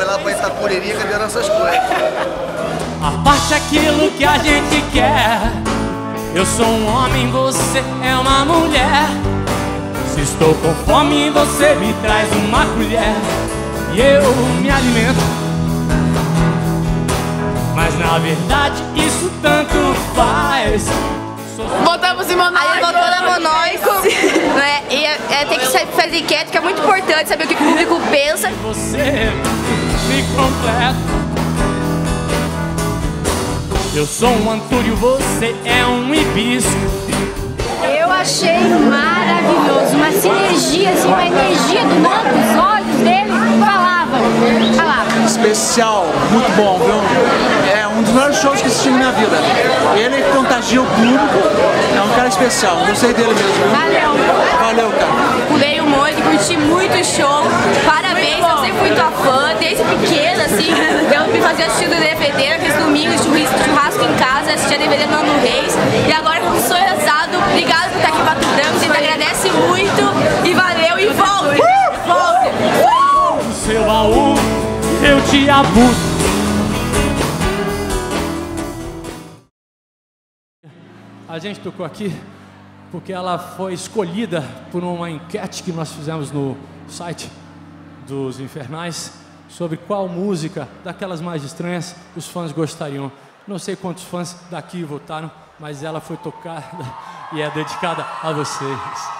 foi lá pra Itapureria, cadê nossas coisas? A parte é aquilo que a gente quer. Eu sou um homem, você é uma mulher. Se estou com fome, você me traz uma colher e eu me alimento. Mas na verdade isso tanto faz. Voltamos em Manaus. Aí voltou na Monóico, né? E tem que fazer enquete, que é muito importante saber o que o público pensa. Você me completa. Eu sou um antúrio, você é um hibisco. Eu achei maravilhoso, uma sinergia, assim, uma energia do Nando, os olhos dele falava. Especial, muito bom, viu? É um dos melhores shows que assisti na minha vida. Ele contagia o público, é um cara especial, gostei dele mesmo. Valeu. Valeu, cara. Pulei um monte, curti muito o show, parabéns, eu sempre fui tua fã, desde pequena, assim, eu me fazia assistir do DVD, aqueles domingos, churrasco em casa, assistia DVD do Nando Reis, e agora com o sonho realizado, obrigado por estar aqui baturando, a gente agradece muito, e valeu, e volta! Seu baú, eu te abuso. A gente tocou aqui porque ela foi escolhida por uma enquete que nós fizemos no site dos Infernais sobre qual música, daquelas mais estranhas, os fãs gostariam. Não sei quantos fãs daqui votaram, mas ela foi tocada e é dedicada a vocês.